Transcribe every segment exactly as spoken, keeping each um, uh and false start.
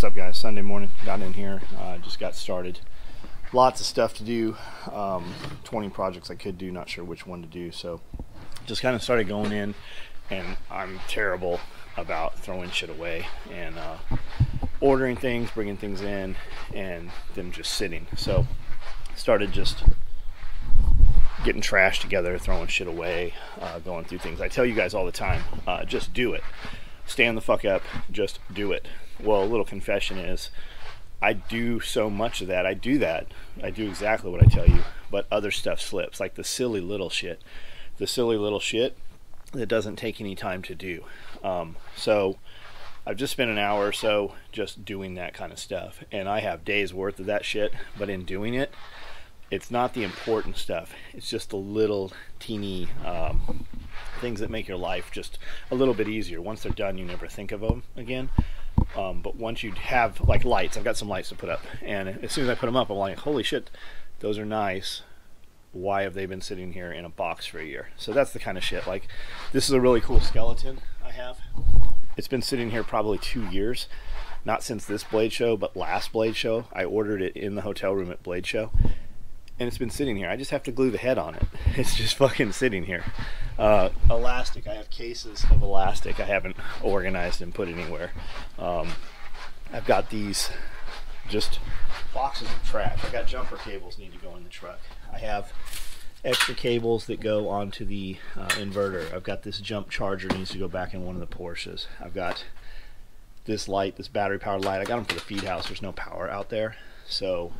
What's up, guys? Sunday morning, got in here, uh, just got started. Lots of stuff to do, um, twenty projects I could do, not sure which one to do, so just kind of started going in, and I'm terrible about throwing shit away and uh, ordering things, bringing things in, and them just sitting. So started just getting trash together, throwing shit away, uh, going through things. I tell you guys all the time, uh, just do it. Stand the fuck up, just do it. Well, a little confession is I do so much of that. I do that. I do exactly what I tell you, but other stuff slips, like the silly little shit. The silly little shit that doesn't take any time to do. Um, so I've just spent an hour or so just doing that kind of stuff, and I have days worth of that shit, but in doing it, it's not the important stuff. It's just the little teeny um, things that make your life just a little bit easier. Once they're done, you never think of them again. Um, but once you have, like, lights, I've got some lights to put up, and as soon as I put them up, I'm like, holy shit, those are nice. Why have they been sitting here in a box for a year? So that's the kind of shit. Like, this is a really cool skeleton I have. It's been sitting here probably two years. Not since this Blade Show, but last Blade Show. I ordered it in the hotel room at Blade Show. And it's been sitting here. I just have to glue the head on it. It's just fucking sitting here. Uh, elastic. I have cases of elastic I haven't organized and put anywhere. Um, I've got these just boxes of trash. I got jumper cables need to go in the truck. I have extra cables that go onto the uh, inverter. I've got this jump charger needs to go back in one of the Porsches. I've got this light, this battery powered light. I got them for the feed house. There's no power out there. So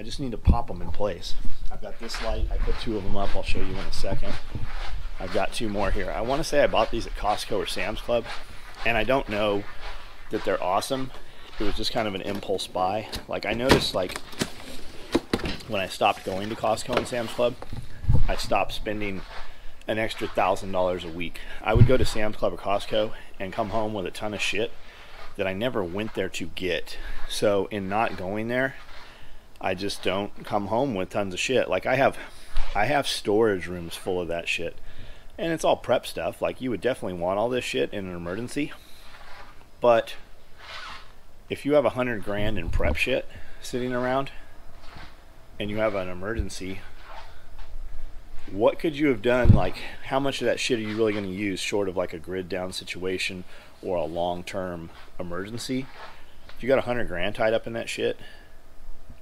I just need to pop them in place. I've got this light. I put two of them up. I'll show you in a second. I've got two more here. I want to say I bought these at Costco or Sam's Club, and I don't know that they're awesome. It was just kind of an impulse buy. Like, I noticed, like, when I stopped going to Costco and Sam's Club, I stopped spending an extra thousand dollars a week. I would go to Sam's Club or Costco and come home with a ton of shit that I never went there to get. So in not going there, I just don't come home with tons of shit. Like, I have I have storage rooms full of that shit, and it's all prep stuff. Like, you would definitely want all this shit in an emergency, but if you have a hundred grand in prep shit sitting around and you have an emergency, what could you have done? Like, how much of that shit are you really going to use short of, like, a grid down situation or a long-term emergency? If you got a hundred grand tied up in that shit,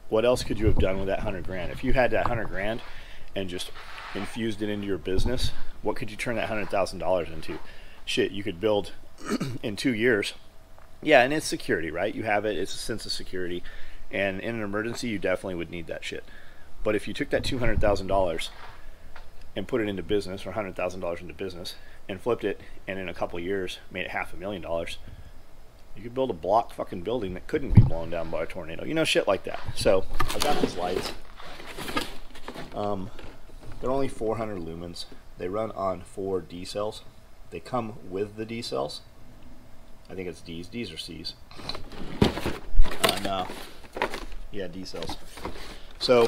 what else could you have done with that hundred grand? If you had that hundred grand and just infused it into your business, what could you turn that hundred thousand dollars into? Shit, you could build in two years. Yeah, and it's security, right? You have it, it's a sense of security. And in an emergency, you definitely would need that shit. But if you took that two hundred thousand dollars and put it into business, or a hundred thousand dollars into business, and flipped it, and in a couple of years made it half a million dollars, you could build a block fucking building that couldn't be blown down by a tornado. You know, shit like that. So I've got these lights. Um, they're only four hundred lumens. They run on four D cells. They come with the D cells. I think it's D's. D's or C's. Uh, no. Yeah, D cells. So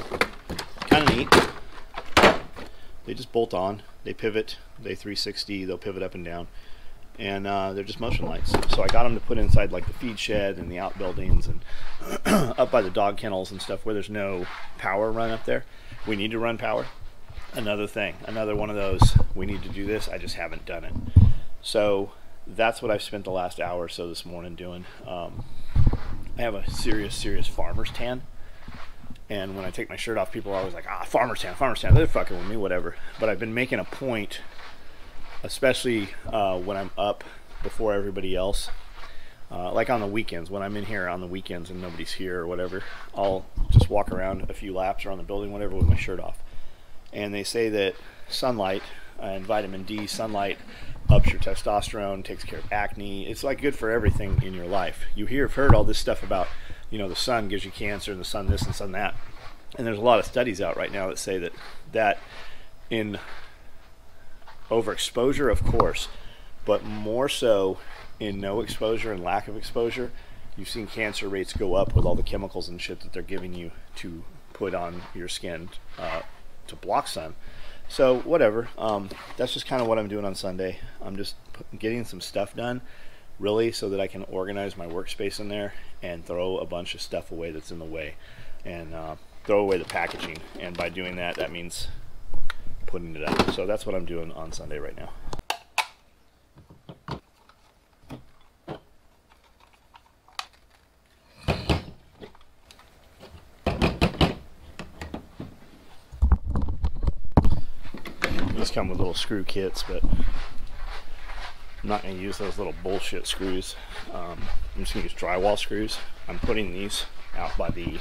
kind of neat. They just bolt on. They pivot. They three sixty. They'll pivot up and down. And uh, they're just motion lights. So I got them to put inside, like, the feed shed and the outbuildings and up by the dog kennels and stuff where there's no power run up there. We need to run power. Another thing, another one of those, we need to do this. I just haven't done it. So that's what I've spent the last hour or so this morning doing. Um, I have a serious, serious farmer's tan. And when I take my shirt off, people are always like, ah, farmer's tan, farmer's tan. They're fucking with me, whatever. But I've been making a point, especially uh, when I'm up before everybody else, uh, like on the weekends, when I'm in here on the weekends and nobody's here or whatever, I'll just walk around a few laps around the building, whatever, with my shirt off. And they say that sunlight uh, and vitamin D, sunlight ups your testosterone, takes care of acne. It's, like, good for everything in your life. You hear, have heard all this stuff about, you know, the sun gives you cancer and the sun this and sun that. And there's a lot of studies out right now that say that that in overexposure, of course, but more so in no exposure and lack of exposure, you've seen cancer rates go up with all the chemicals and shit that they're giving you to put on your skin uh, to block sun. So whatever, um, that's just kind of what I'm doing on Sunday. I'm just getting some stuff done really so that I can organize my workspace in there and throw a bunch of stuff away that's in the way, and uh, throw away the packaging. And by doing that, that means putting it up. So that's what I'm doing on Sunday right now. These come with little screw kits, but I'm not going to use those little bullshit screws. Um, I'm just going to use drywall screws. I'm putting these out by the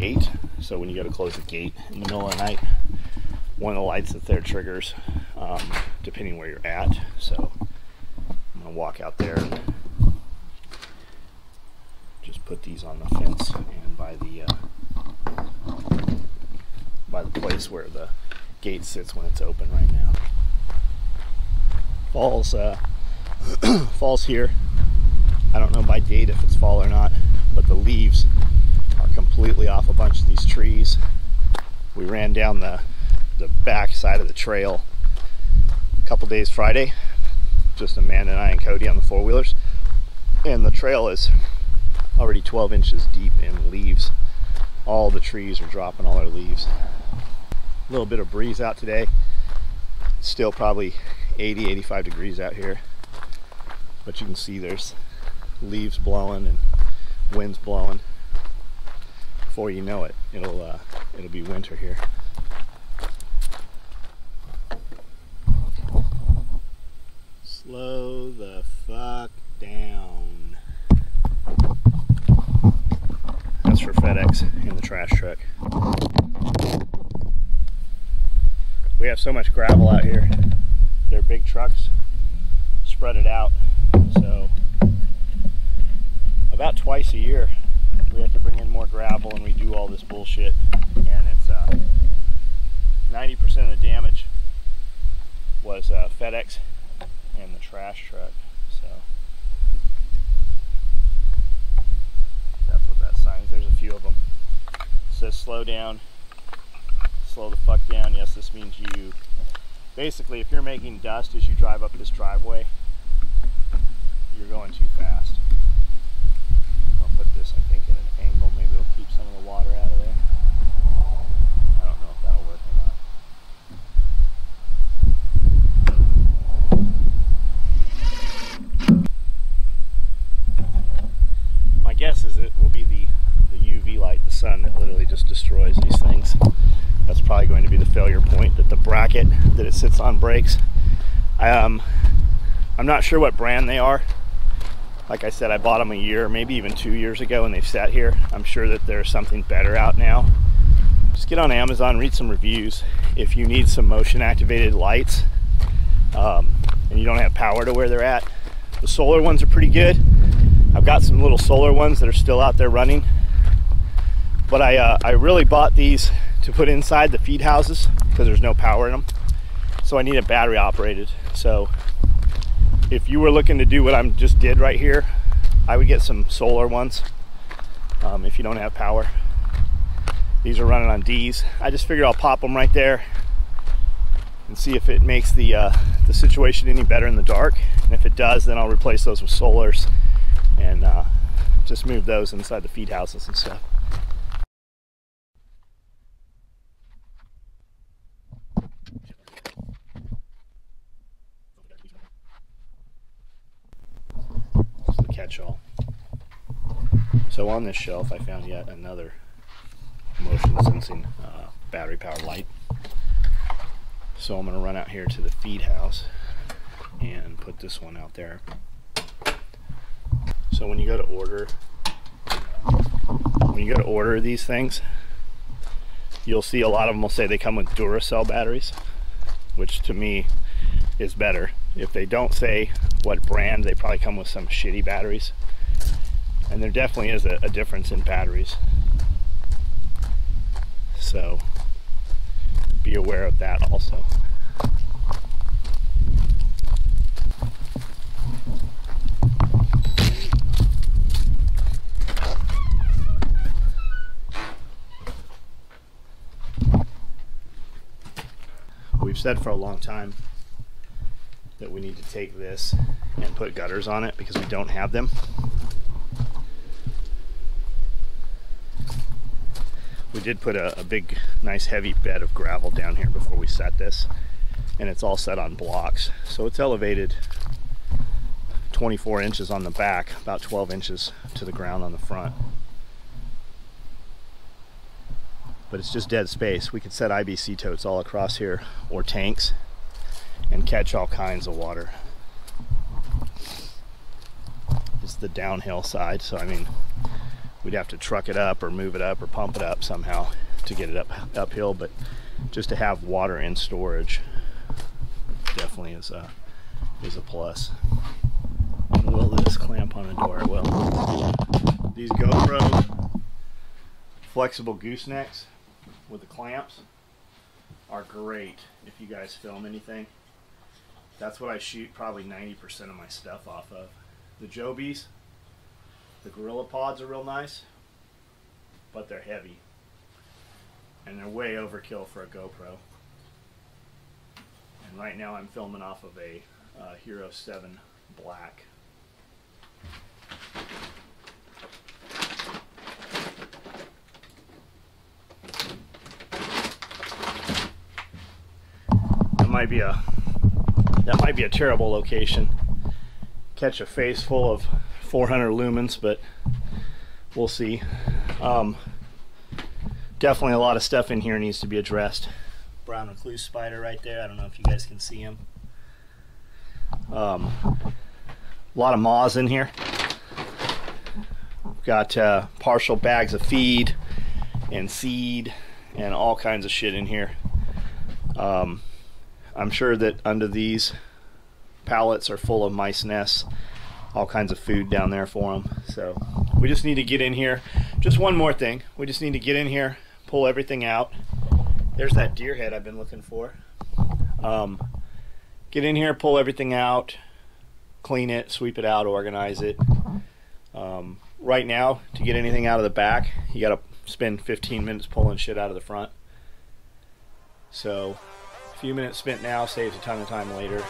gate, so when you go to close the gate in the middle of the night, one of the lights that's there triggers, um, depending where you're at. So I'm going to walk out there and just put these on the fence and by the, uh, by the place where the gate sits when it's open right now. Fall's uh, fall's here. I don't know by date if it's fall or not, but the leaves are completely off a bunch of these trees. We ran down the, the back side of the trail a couple days Friday, just Amanda and I and Cody on the four-wheelers, and the trail is already twelve inches deep in leaves. All the trees are dropping all their leaves. A little bit of breeze out today. It's still probably eighty, eighty-five degrees out here, but you can see there's leaves blowing and winds blowing. Before you know it, it'll uh, it'll be winter here. Slow the fuck down. That's for FedEx and the trash truck. We have so much gravel out here. They're big trucks, spread it out. So about twice a year, we have to bring in more gravel and we do all this bullshit. And it's uh, ninety percent of the damage was uh, FedEx and the trash truck. So that's what that sign is. There's a few of them. It says slow down. Slow the fuck down. Yes, this means you basically, if you're making dust as you drive up this driveway, you're going too fast. I'll put this, I think, at an angle. Maybe it'll keep some of the water out of there. I don't know if that'll work or not. My guess is it will be the, the U V light, the sun, that literally just destroys these things. That's probably going to be the failure point, that the bracket that it sits on breaks. Um, I'm not sure what brand they are. Like I said, I bought them a year, maybe even two years ago, and they've sat here. I'm sure that there's something better out now. Just get on Amazon, read some reviews. If you need some motion activated lights um, and you don't have power to where they're at, the solar ones are pretty good. I've got some little solar ones that are still out there running. But I, uh, I really bought these to put inside the feed houses because there's no power in them. So I need a battery operated. So if you were looking to do what I just did right here, I would get some solar ones um, if you don't have power. These are running on D's. I just figured I'll pop them right there and see if it makes the, uh, the situation any better in the dark. And if it does, then I'll replace those with solars and uh, just move those inside the feed houses and stuff. Catch-all. So on this shelf I found yet another motion sensing uh, battery powered light. So I'm going to run out here to the feed house and put this one out there. So when you go to order when you go to order these things, you'll see a lot of them will say they come with Duracell batteries, which to me is better. If they don't say what brand, they probably come with some shitty batteries, and there definitely is a, a difference in batteries, so be aware of that also. We've said for a long time that we need to take this and put gutters on it because we don't have them. We did put a, a big, nice heavy bed of gravel down here before we set this, and it's all set on blocks. So it's elevated twenty-four inches on the back, about twelve inches to the ground on the front. But it's just dead space. We could set I B C totes all across here, or tanks, and catch all kinds of water. It's the downhill side, so I mean, we'd have to truck it up or move it up or pump it up somehow to get it up uphill, but just to have water in storage definitely is a, is a plus. Will this clamp on a door? It will. These GoPro flexible goosenecks with the clamps are great if you guys film anything. That's what I shoot probably ninety percent of my stuff off of. The Jobies, the Gorilla Pods are real nice, but they're heavy. And they're way overkill for a GoPro. And right now I'm filming off of a uh, Hero seven Black. That might be a that might be a terrible location. Catch a face full of four hundred lumens, but we'll see. Um, definitely a lot of stuff in here needs to be addressed. Brown recluse spider right there. I don't know if you guys can see him. Um, a lot of moths in here. We've got uh, partial bags of feed and seed and all kinds of shit in here. Um, I'm sure that under these pallets are full of mice nests. All kinds of food down there for them. So we just need to get in here. Just one more thing. We just need to get in here, pull everything out. There's that deer head I've been looking for. Um, get in here, pull everything out, clean it, sweep it out, organize it. Um, right now, to get anything out of the back, you gotta spend fifteen minutes pulling shit out of the front. So a few minutes spent now saves a ton of time later.